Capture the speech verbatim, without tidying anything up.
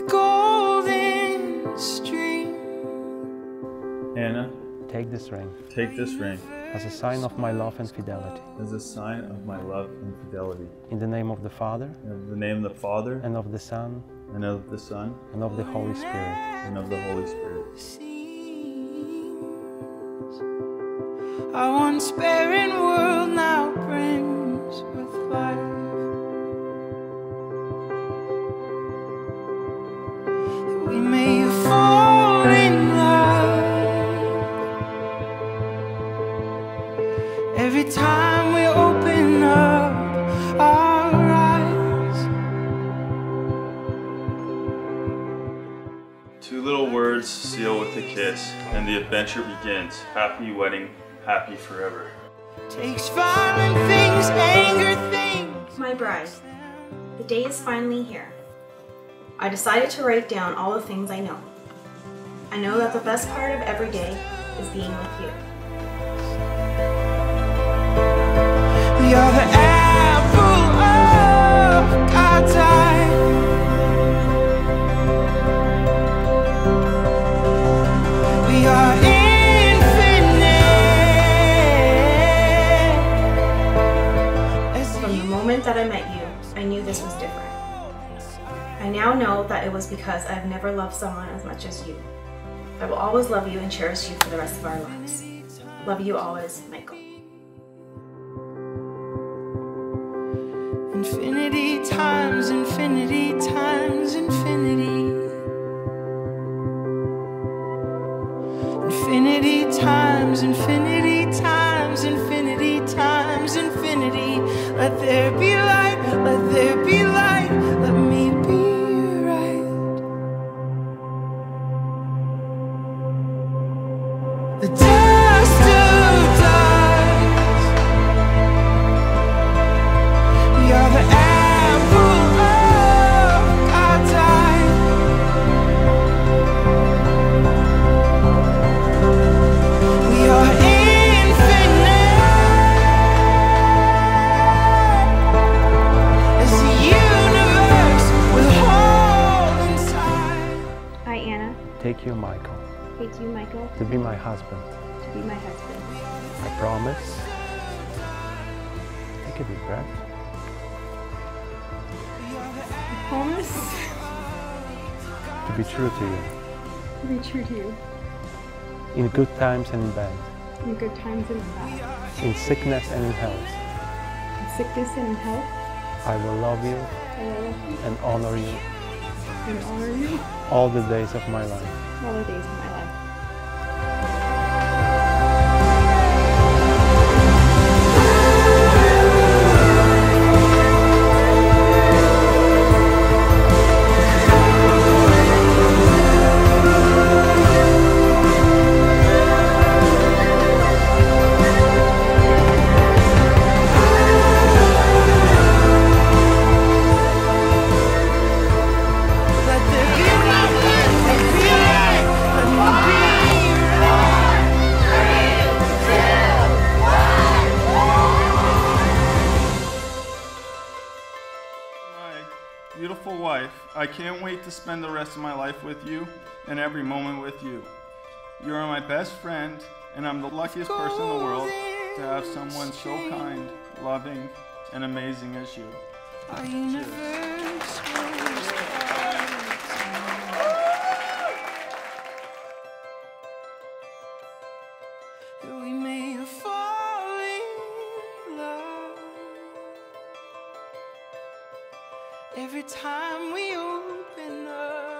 with golden string. Anna, take this ring. Take this ring. As a sign of my love and fidelity. As a sign of my love and fidelity. In the name of the Father. In the name of the Father. And of the Son. And of the Son. And of the Holy Spirit. And of the Holy Spirit. Our once barren world now brims with life. That we may fall in love every time we open up our eyes. Two little words seal with a kiss, and the adventure begins. Happy wedding. Happy forever. Takes violent things, anger things. My bride, the day is finally here. I decided to write down all the things I know. I know that the best part of every day is being with you. We are the apple of God's eye. We are in that I met you, I knew this was different. I now know that it was because I've never loved someone as much as you. I will always love you and cherish you for the rest of our lives. Love you always, Michael. Infinity times, infinity times, infinity. Infinity times, infinity times, infinity times, infinity. Let there be light, let there be light, let me be right. The dust of dust. We are the apple of God's eye. We are Take you, Michael. Take you, Michael. To be my husband. To be my husband. I promise. Take a deep breath. I promise. To be true to you. To be true to you. In good times and in bad. In good times and in bad. In sickness and in health. In sickness and in health. I will love you. I will love you. And honor you. And honor you. All the days of my life. All the days of my life. Beautiful wife, I can't wait to spend the rest of my life with you and every moment with you. You are my best friend, and I'm the luckiest person in the world to have someone so kind, loving, and amazing as you. Cheers. Every time we open up